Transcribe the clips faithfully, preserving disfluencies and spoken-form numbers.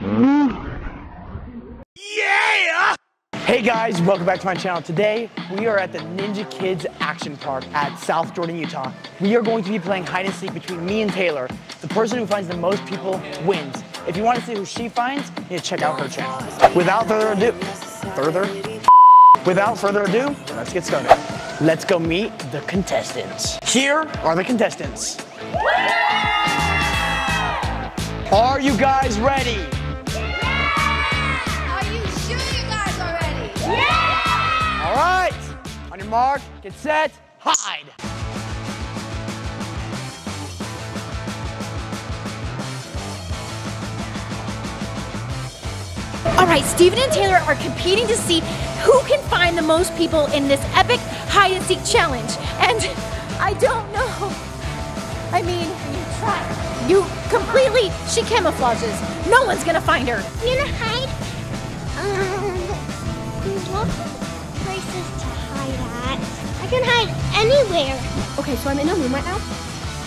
Yeah! Hey guys, welcome back to my channel. Today, we are at the Ninja Kids Action Park at South Jordan, Utah. We are going to be playing hide and seek between me and Taylor. The person who finds the most people wins. If you want to see who she finds, you need to check out her channel. Without further ado, further? Without further ado, let's get started. Let's go meet the contestants. Here are the contestants. Are you guys ready? Yeah! Are you sure you guys are ready? Yeah! All right, on your mark, get set, hide. All right, Steven and Taylor are competing to see who can find the most people in this epic hide and seek challenge. And I don't know, I mean, you try. You completely, she camouflages. No one's gonna find her. You're gonna hide? Um, what places to hide at? I can hide anywhere. Okay, so I'm in a room right now.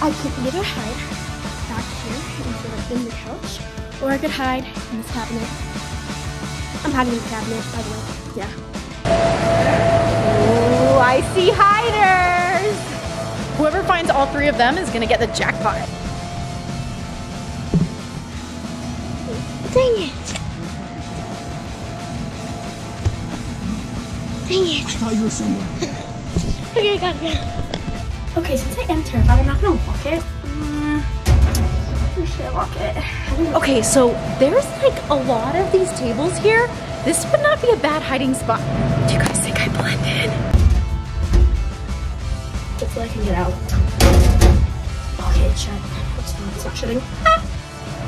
I could either hide back here into like in the couch, or I could hide in this cabinet. I'm hiding in the cabinet, by the way. Yeah. Ooh, I see hiders. Whoever finds all three of them is gonna get the jackpot. Dang it! Dang it! I thought you were somewhere. Okay, I got it. Okay, since I am terrified, I'm not gonna walk it. Um, should I walk it? Okay, so there's like a lot of these tables here. This would not be a bad hiding spot. Do you guys think I blend in? Hopefully I can get out. Okay, it shut. It's not, it's not shutting. Ah.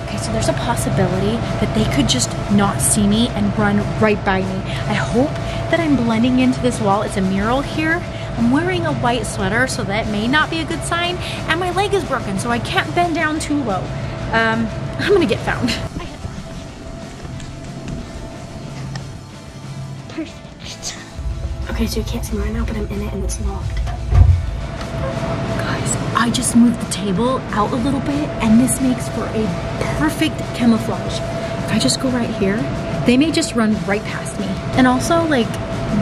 Okay, so there's a possibility that they could just not see me and run right by me. I hope that I'm blending into this wall. It's a mural here. I'm wearing a white sweater, so that may not be a good sign. And my leg is broken, so I can't bend down too low. Um, I'm gonna get found. Perfect. Okay, so you can't see me right now, but I'm in it and it's locked. I just moved the table out a little bit, and this makes for a perfect camouflage. If I just go right here, they may just run right past me. And also, like,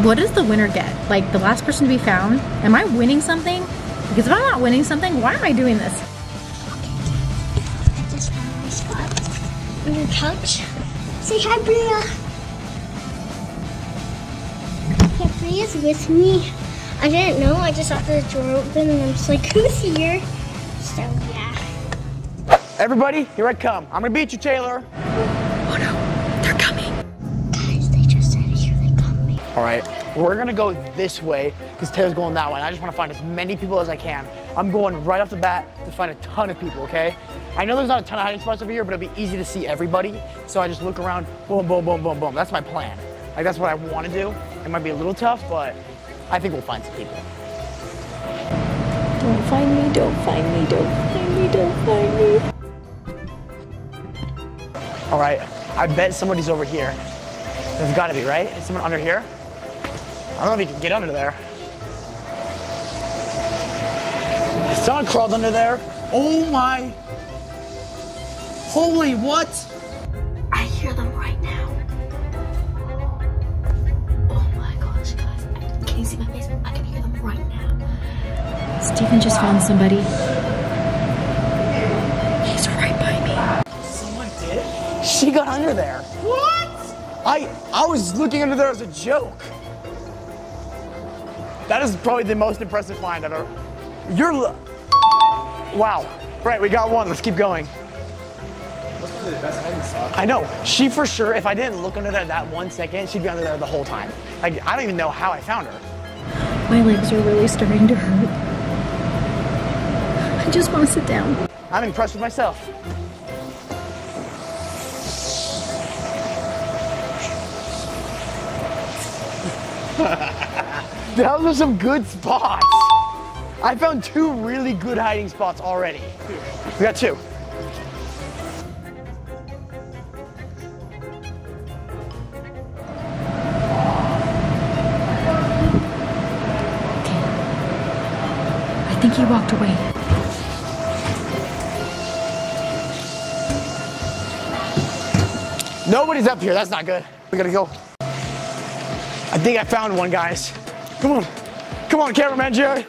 what does the winner get? Like, the last person to be found? Am I winning something? Because if I'm not winning something, why am I doing this? I just found my spot. On your couch. Say hi, Bria. Yeah, Bria's with me. I didn't know, I just saw the door open and I'm just like, who's here? So yeah. Everybody, here I come. I'm gonna beat you, Taylor. Oh no, they're coming. Guys, they just said here they coming. All right, we're gonna go this way because Taylor's going that way. And I just wanna find as many people as I can. I'm going right off the bat to find a ton of people, okay? I know there's not a ton of hiding spots over here, but it'll be easy to see everybody. So I just look around, boom, boom, boom, boom, boom. That's my plan. Like, that's what I wanna do. It might be a little tough, but I think we'll find some people. Don't find me, don't find me, don't find me, don't find me. All right, I bet somebody's over here. There's gotta be, right? Is someone under here? I don't know if you can get under there. Someone crawled under there. Oh my. Holy what? I hear them right now. You see my face? I can hear them right now. Steven just found somebody. He's right by me. Someone did? She got under there. What? I I was looking under there as a joke. That is probably the most impressive find I've ever. You're. Wow. Right, we got one. Let's keep going. That's probably the best hiding spot. I know. She for sure. If I didn't look under there that one second, she'd be under there the whole time. Like I don't even know how I found her. My legs are really starting to hurt. I just want to sit down. I'm impressed with myself. Those are some good spots. I found two really good hiding spots already. We got two. I think he walked away. Nobody's up here, that's not good. We gotta go. I think I found one, guys. Come on, come on, cameraman Jerry.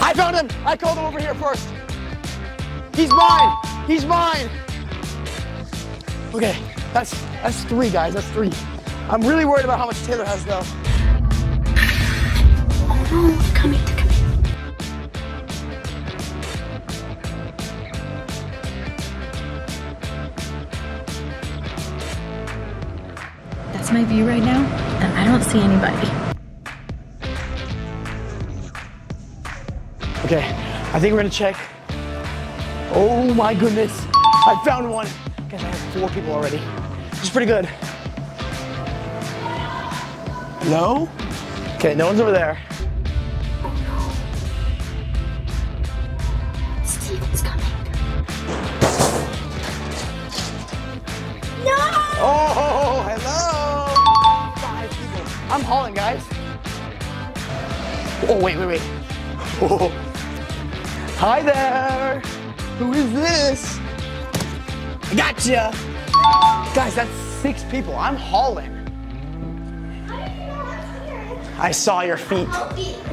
I found him, I called him over here first. He's mine, he's mine. Okay, that's, that's three, guys, that's three. I'm really worried about how much Taylor has, though. Oh, come here, come here. That's my view right now, and I don't see anybody. Okay, I think we're gonna check. Oh my goodness, I found one. Guys, I have four people already. It's pretty good. No? Okay, no one's over there. Oh no. Steve is coming. No! Oh, hello! Five people. I'm hauling, guys. Oh, wait, wait, wait. Oh. Hi there! Who is this? I gotcha! Guys, that's six people. I'm hauling. How did you know I was here? I saw your feet. Guys,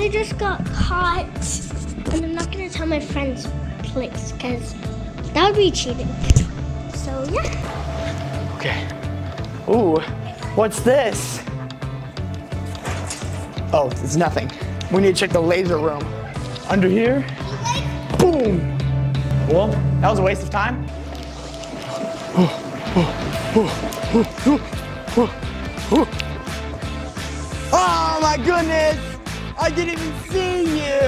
I just got caught. And I'm not gonna tell my friend's place, because that would be cheating. So yeah. Okay. Ooh, what's this? Oh, it's nothing. We need to check the laser room. Under here, boom. Well, that was a waste of time. Oh my goodness, I didn't even see you.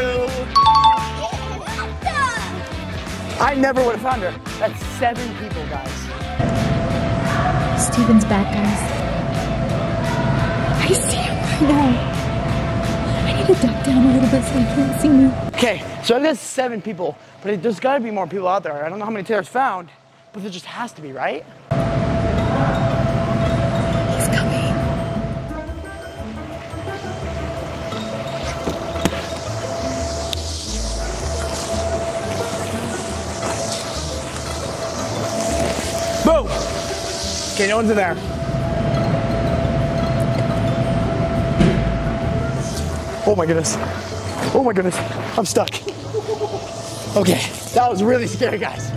I never would have found her. That's seven people, guys. Steven's back, guys. I see him right now. Duck down a little bit so you can't see me. Okay, so there's seven people, but it, there's gotta be more people out there. I don't know how many Taylor's found, but there just has to be, right? He's coming. Boom! Okay, no one's in there. Oh my goodness. Oh my goodness. I'm stuck. Okay. That was really scary, guys.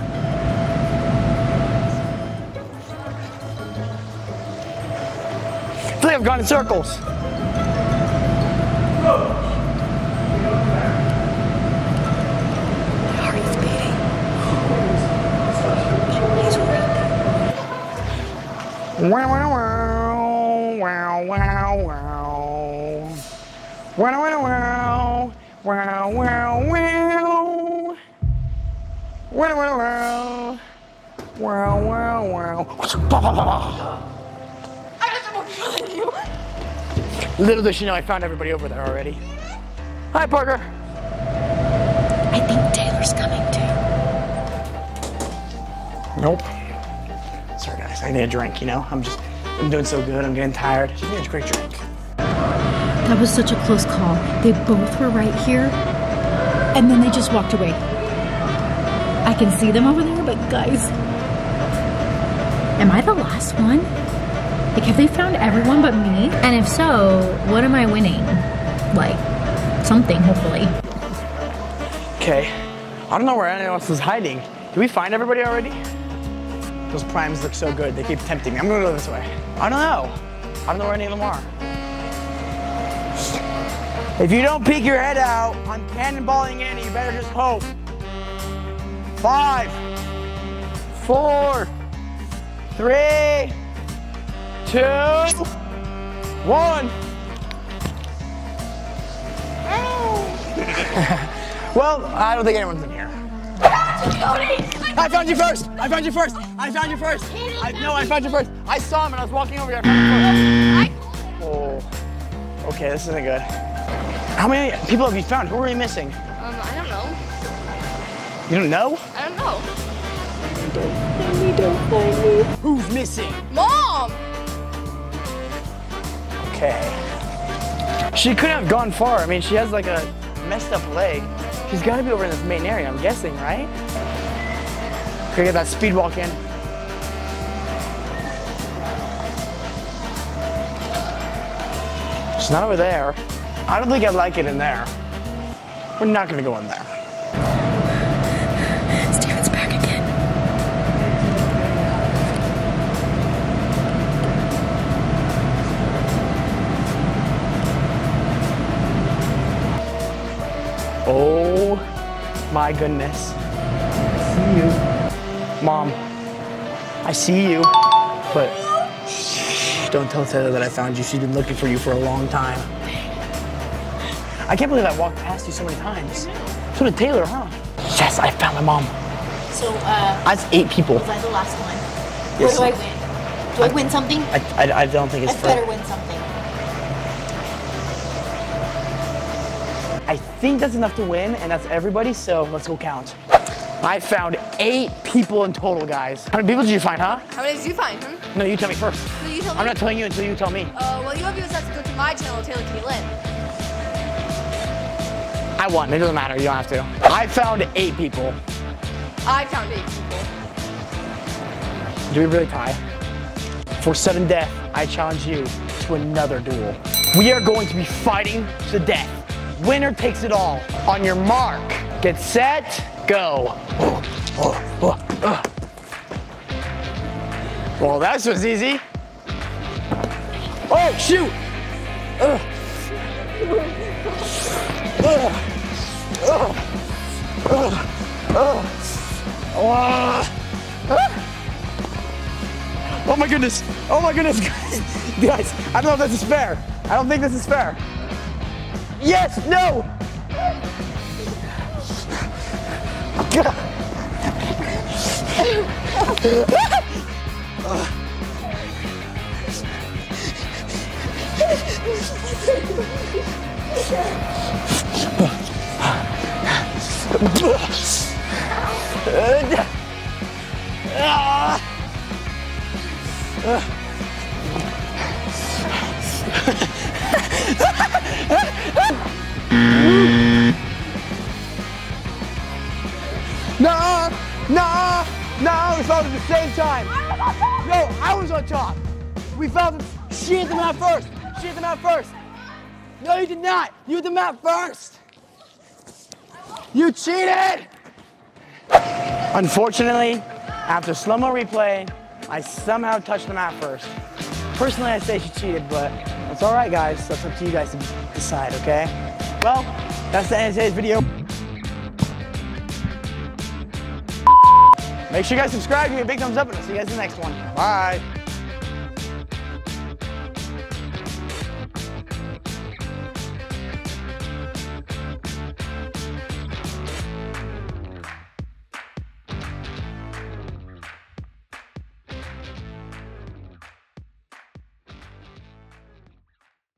I feel like I've gone in circles. Heart's beating. He's weak. Wow, wow, wow, wow, wow. Wow, wow, wow, wow, wow, wow, wow, wow, wow, wow, wow. I have someone killing you. Little did she know I found everybody over there already. Hi, Parker. I think Taylor's coming too. Nope. Sorry, guys. I need a drink. You know, I'm just, I'm doing so good. I'm getting tired. She needs a great drink. That was such a close call. They both were right here, and then they just walked away. I can see them over there, but guys, am I the last one? Like, have they found everyone but me? And if so, what am I winning? Like, something, hopefully. Okay, I don't know where anyone else is hiding. Did we find everybody already? Those primes look so good. They keep tempting me. I'm gonna go this way. I don't know. I don't know where any of them are. If you don't peek your head out, I'm cannonballing in and you better just hope. Five, four, three, two, one. Well, I don't think anyone's in here. I found you first! I found you first! I found you first! I, no, I found you first! I saw him and I was walking over here. Oh. Okay, this isn't good. How many people have you found? Who are you missing? Um, I don't know. You don't know? I don't know. Don't find me, don't find me. Who's missing? Mom! Okay. She couldn't have gone far. I mean, she has like a messed up leg. She's gotta be over in this main area, I'm guessing, right? Gotta get that speed walk in. It's not over there. I don't think I like it in there. We're not gonna go in there. Steven's back again. Oh my goodness. I see you. Mom, I see you, but don't tell Taylor that I found you. She's been looking for you for a long time. I can't believe I walked past you so many times. So did Taylor, huh? Yes, I found my mom. So, uh... That's eight people. Was I the last one? Yes. Where do I win? Do I, I win something? I, I, I don't think it's I fair. I better win something. I think that's enough to win, and that's everybody, so let's go count. I found eight people in total, guys. How many people did you find, huh? How many did you find, hmm? No, you tell me first. No, you tell me. I'm not telling you until you tell me. Oh, uh, well, you obviously have to go to my channel, Taylor Kaylynn. I won. It doesn't matter. You don't have to. I found eight people. I found eight people. Do we really tie? For sudden death, I challenge you to another duel. We are going to be fighting to death. Winner takes it all. On your mark, get set, go. Oh, oh, oh, oh. Well, that was easy. Oh, shoot. Oh. Oh. Oh. Oh. Oh. Oh. Oh my goodness. Oh my goodness, guys. Guys, I don't know if this is fair. I don't think this is fair. Yes, no. No, no, no, we found it at the same time. I was on top. No, I was on top. We found them. She hit them out first. She hit them out first. No, you did not. You hit them out first. You cheated. Unfortunately, after slow-mo replay, I somehow touched them out first. Personally, I say she cheated, but it's all right, guys. That's up to you guys to decide, okay? Well, that's the end of today's video. Make sure you guys subscribe, give me a big thumbs up, and I'll see you guys in the next one. Bye.